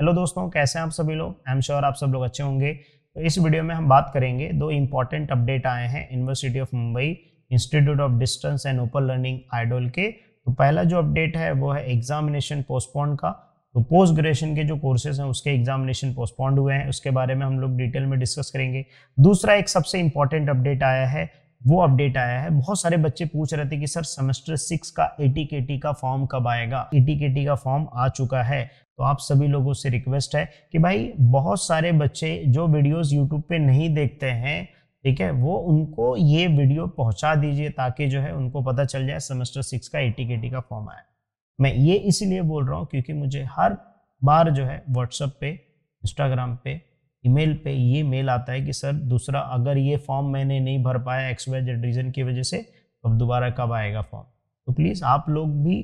Hello दोस्तों, कैसे हैं आप सभी लोग। आई एम श्योर आप सब लोग अच्छे होंगे। तो इस वीडियो में हम बात करेंगे, दो इंपॉर्टेंट अपडेट आए हैं university of Mumbai institute of distance and open learning idol के। तो पहला जो अपडेट है वो है एग्जामिनेशन पोस्टपोन का। तो पोस्ट ग्रेजुएशन के जो कोर्सेज हैं उसके एग्जामिनेशन पोस्टपोन्ड हुए हैं, उसके बारे में हम लोग डिटेल में डिस्कस करेंगे। दूसरा एक सबसे इंपॉर्टेंट अपडेट आया है, वो अपडेट आया है, बहुत सारे बच्चे पूछ रहे थे कि सर सेमेस्टर 6 का ATKT का फॉर्म कब आएगा। ATKT का फॉर्म आ चुका है, तो आप सभी लोगों से रिक्वेस्ट है कि भाई बहुत सारे बच्चे जो वीडियोस यूट्यूब पे नहीं देखते हैं, ठीक है, वो उनको ये वीडियो पहुंचा दीजिए ताकि जो है उनको पता चल जाए सेमेस्टर 6 का ATKT का फॉर्म आया। मैं ये इसीलिए बोल रहा हूँ क्योंकि मुझे हर बार जो है व्हाट्सएप पे, इंस्टाग्राम पे, ईमेल पे ये मेल आता है कि सर दूसरा अगर ये फॉर्म मैंने नहीं भर पाया XYZ रीजन की वजह से, अब दोबारा कब आएगा फॉर्म। तो प्लीज़ आप लोग भी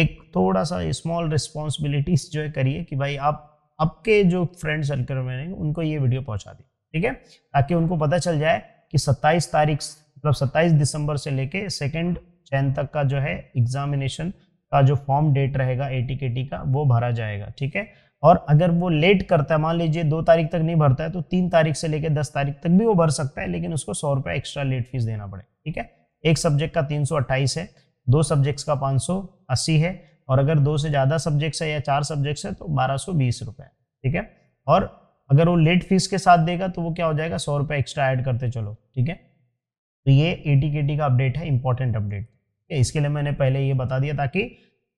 एक थोड़ा सा स्मॉल रिस्पॉन्सिबिलिटीज जो है करिए कि भाई आप आपके जो फ्रेंड सर्कल में उनको ये वीडियो पहुंचा दी, ठीक है, ताकि उनको पता चल जाए कि 27 तारीख मतलब 27 दिसंबर से लेके 2 जैन तक का जो है एग्जामिनेशन का जो फॉर्म डेट रहेगा ATKT का वो भरा जाएगा, ठीक है। और अगर वो लेट करता है, मान लीजिए 2 तारीख तक नहीं भरता है तो 3 तारीख से लेकर 10 तारीख तक भी वो भर सकता है, लेकिन उसको 100 रुपये एक्स्ट्रा लेट फीस देना पड़ेगा, ठीक है। एक सब्जेक्ट का 328 है, 2 सब्जेक्ट्स का 580 है, और अगर 2 से ज़्यादा सब्जेक्ट्स है या 4 सब्जेक्ट्स है तो 1220 रुपये, ठीक है। और अगर वो लेट फीस के साथ देगा तो वो क्या हो जाएगा, 100 रुपये एक्स्ट्रा ऐड करते चलो, ठीक है। तो ये ATKT का अपडेट है, इंपॉर्टेंट अपडेट, ठीक है। इसके लिए मैंने पहले ये बता दिया ताकि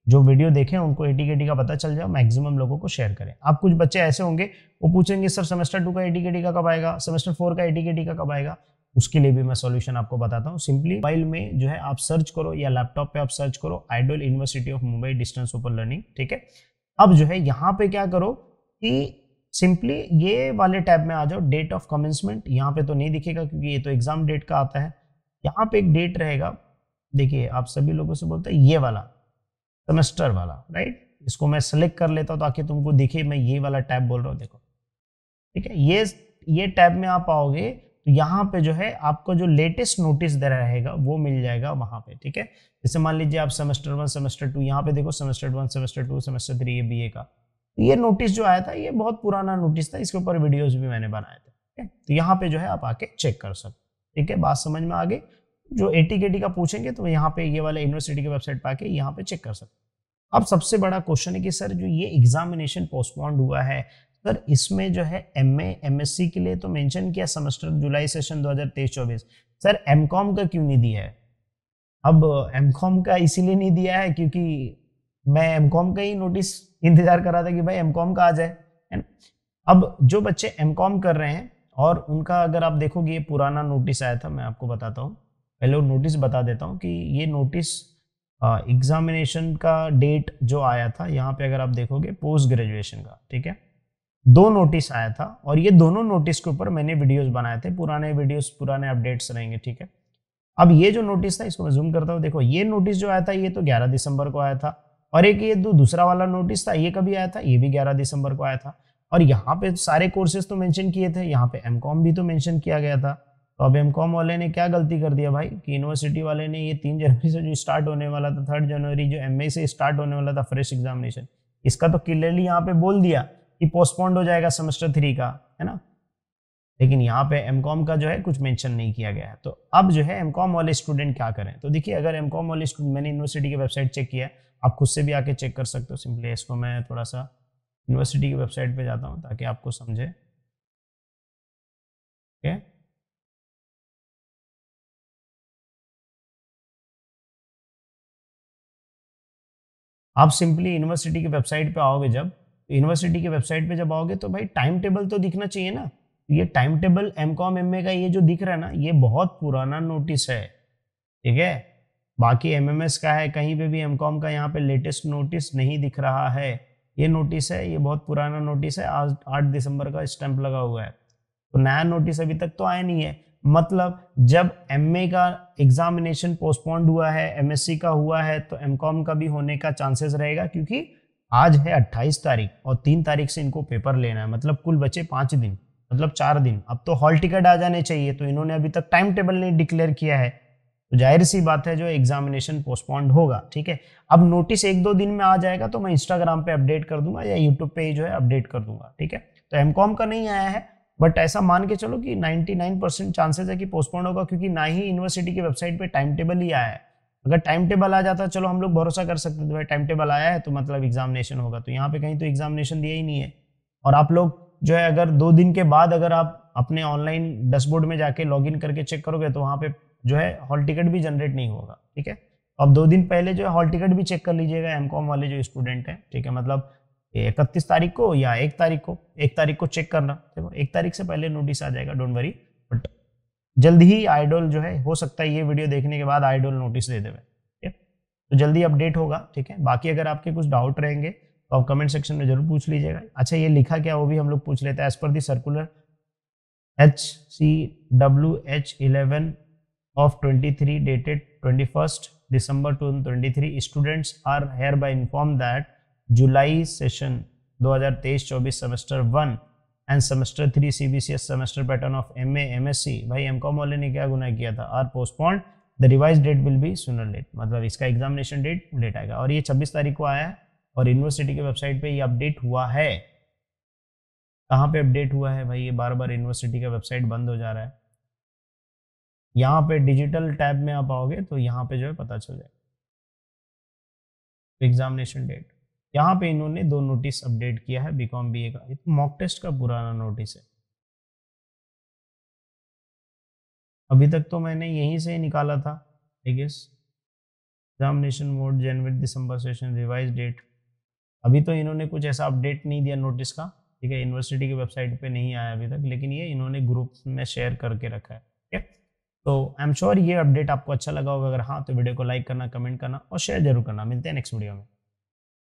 जो वीडियो देखें उनको ATKT का पता चल जाए, मैक्सिमम लोगों को शेयर करें आप। कुछ बच्चे ऐसे होंगे वो पूछेंगे सर सेमेस्टर 2 का ATKT का कब आएगा, सेमेस्टर 4 का ATKT का कब आएगा। उसके लिए भी मैं सॉल्यूशन आपको बताता हूँ। सिंपली मोबाइल में जो है आप सर्च करो या लैपटॉप पे आप सर्च करो idol university of Mumbai distance open learning, ठीक है। अब जो है यहाँ पे क्या करो कि सिंपली ये वाले टैब में आ जाओ, डेट ऑफ कमेंसमेंट। यहाँ पे तो नहीं दिखेगा क्योंकि ये तो एग्जाम डेट का आता है, यहाँ पे एक डेट रहेगा, देखिए आप सभी लोगों से बोलते हैं ये वाला सेमेस्टर वाला, राइट। इसको मैं सेलेक्ट कर लेता हूँ ताकि तुमको दिखे मैं ये वाला टैब बोल रहा हूँ, देखो, ठीक है। ये टैब में आप आओगे तो यहाँ पे जो है आपको जो लेटेस्ट नोटिस दे रहेगा वो मिल जाएगा वहाँ पे, ठीक है। जैसे मान लीजिए आप सेमेस्टर 1, सेमेस्टर 2, यहाँ पे देखो सेमेस्टर 1, सेमेस्टर 2, सेमेस्टर 3 ये BA का। तो ये नोटिस जो आया था ये बहुत पुराना नोटिस था, इसके ऊपर वीडियोज भी मैंने बनाए थे, ठीक है। तो यहाँ पे जो है आप आके चेक कर सकते, ठीक है। बात समझ में आ गई। जो ATKT का पूछेंगे तो यहाँ पे ये वाला यूनिवर्सिटी की वेबसाइट पर आके यहाँ पे चेक कर सकते। अब सबसे बड़ा क्वेश्चन है कि सर जो ये एग्जामिनेशन पोस्टपोन्ड हुआ है, सर इसमें जो है M.A, M.Sc के लिए तो मेंशन किया सेमेस्टर जुलाई सेशन 2023-24, सर M.Com का क्यों नहीं दिया है। अब M.Com का इसीलिए नहीं दिया है क्योंकि मैं M.Com का ही नोटिस इंतजार कर रहा था कि भाई M.Com का आ जाए, है ना। अब जो बच्चे M.Com कर रहे हैं और उनका अगर आप देखोगे ये पुराना नोटिस आया था, मैं आपको बताता हूँ, पहले वो नोटिस बता देता हूँ कि ये नोटिस एग्जामिनेशन का डेट जो आया था यहाँ पे अगर आप देखोगे पोस्ट ग्रेजुएशन का, ठीक है, 2 नोटिस आया था और ये दोनों नोटिस के ऊपर मैंने वीडियोस बनाए थे, पुराने वीडियोस, पुराने अपडेट्स रहेंगे, ठीक है। अब ये जो नोटिस था इसको मैं जूम करता हूँ, देखो ये नोटिस जो आया था ये तो 11 दिसंबर को आया था, और एक ये दूसरा वाला नोटिस था ये कभी आया था, ये भी 11 दिसंबर को आया था। और यहाँ पे सारे कोर्सेज तो मेंशन किए थे, यहाँ पे M.Com भी तो मेंशन किया गया था। तो अब M.Com वाले ने क्या गलती कर दिया भाई कि यूनिवर्सिटी वाले ने ये 3 जनवरी से जो स्टार्ट होने वाला था, 3 जनवरी जो M.A से स्टार्ट होने वाला था फ्रेश एग्जामिनेशन, इसका तो क्लियरली यहाँ पे बोल दिया कि पोस्टपोन्ड हो जाएगा सेमेस्टर 3 का, है ना। लेकिन यहाँ पे M.Com का जो है कुछ मेंशन नहीं किया गया है। तो अब जो है M.Com वाले स्टूडेंट क्या करें, तो देखिए अगर M.Com वाले स्टूडेंट, मैंने यूनिवर्सिटी की वेबसाइट चेक किया, आप खुद से भी आके चेक कर सकते हो। सिंपली इसको मैं थोड़ा सा यूनिवर्सिटी की वेबसाइट पे जाता हूँ ताकि आपको समझे, ठीक है। आप सिंपली यूनिवर्सिटी की वेबसाइट पे आओगे, जब यूनिवर्सिटी के वेबसाइट पे जब आओगे तो भाई टाइम टेबल तो दिखना चाहिए ना। ये टाइम टेबल M.Com M.A का ये जो दिख रहा है ना ये बहुत पुराना नोटिस है, ठीक है। बाकी MMS का है, कहीं पे भी M.Com का यहाँ पे लेटेस्ट नोटिस नहीं दिख रहा है। ये नोटिस है ये बहुत पुराना नोटिस है, आज 8 दिसंबर का स्टैंप लगा हुआ है, तो नया नोटिस अभी तक तो आया नहीं है। मतलब जब M.A का एग्जामिनेशन पोस्टपोन्ड हुआ है, M.Sc का हुआ है, तो M.Com का भी होने का चांसेस रहेगा, क्योंकि आज है 28 तारीख और 3 तारीख से इनको पेपर लेना है, मतलब कुल बचे 5 दिन, मतलब 4 दिन। अब तो हॉल टिकट आ जाने चाहिए, तो इन्होंने अभी तक टाइम टेबल नहीं डिक्लेयर किया है। तो जाहिर सी बात है जो एग्जामिनेशन पोस्टपोन्ड होगा। ठीक है, अब नोटिस 1-2 दिन में आ जाएगा तो मैं इंस्टाग्राम पे अपडेट कर दूंगा या यूट्यूब पे जो है अपडेट कर दूंगा। ठीक है, तो एमकॉम का नहीं आया है बट ऐसा मान के चलो कि 99% चांसेस है कि पोस्टपोन्ड होगा, क्योंकि ना ही यूनिवर्सिटी की वेबसाइट पे टाइम टेबल ही आया है। अगर टाइम टेबल आ जाता चलो हम लोग भरोसा कर सकते थे भाई टाइम टेबल आया है तो मतलब एग्जामिनेशन होगा, तो यहाँ पे कहीं तो एग्जामिनेशन दिया ही नहीं है। और आप लोग जो है अगर 2 दिन के बाद अगर आप अपने ऑनलाइन डैशबोर्ड में जाके लॉगिन करके चेक करोगे तो वहाँ पे जो है हॉल टिकट भी जनरेट नहीं होगा। ठीक है, अब 2 दिन पहले जो है हॉल टिकट भी चेक कर लीजिएगा एमकॉम वाले जो स्टूडेंट हैं। ठीक है, मतलब 31 तारीख को या 1 तारीख को, 1 तारीख को चेक करना। देखो 1 तारीख से पहले नोटिस आ जाएगा, डोंट वरी। बट जल्दी ही आइडोल जो है हो सकता है ये वीडियो देखने के बाद आइडोल नोटिस दे देवे। ठीक है, तो जल्दी अपडेट होगा। ठीक है, बाकी अगर आपके कुछ डाउट रहेंगे तो आप कमेंट सेक्शन में जरूर पूछ लीजिएगा। अच्छा ये लिखा क्या वो भी हम लोग पूछ लेते हैं। As per the circular HCWH11/23 dated 21st December 2023, students are hereby informed that July session 2023-24 semester 1 and semester 3 CBCS semester pattern of M.A. M.Sc भाई एमकॉम वाले ने क्या गुनाह किया था, are postponed, the revise date will be sooner late, मतलब इसका examination date late आएगा। और ये 26 तारीख को आया है और यूनिवर्सिटी की वेबसाइट पे ये अपडेट हुआ है। कहाँ पे अपडेट हुआ है भाई, ये बार बार यूनिवर्सिटी का वेबसाइट बंद हो जा रहा है। यहाँ पे डिजिटल टैब में आप आओगे तो यहाँ पे जो है पता चल जाएगा एग्जामिनेशन डेट। यहाँ पे इन्होंने 2 नोटिस अपडेट किया है बीकॉम बीए का, ये तो मॉक टेस्ट का पुराना नोटिस है। अभी तक तो मैंने यहीं से ही निकाला था I guess. Examination mode January December session revise date, अभी तो इन्होंने कुछ ऐसा अपडेट नहीं दिया नोटिस का। ठीक है, यूनिवर्सिटी की वेबसाइट पे नहीं आया अभी तक, लेकिन ये इन्होंने ग्रुप में शेयर करके रखा है। ठीक है, तो आई एम श्योर ये अपडेट आपको अच्छा लगा होगा। अगर हाँ तो वीडियो को लाइक करना, कमेंट करना और शेयर जरूर करना। मिलते हैं नेक्स्ट वीडियो में।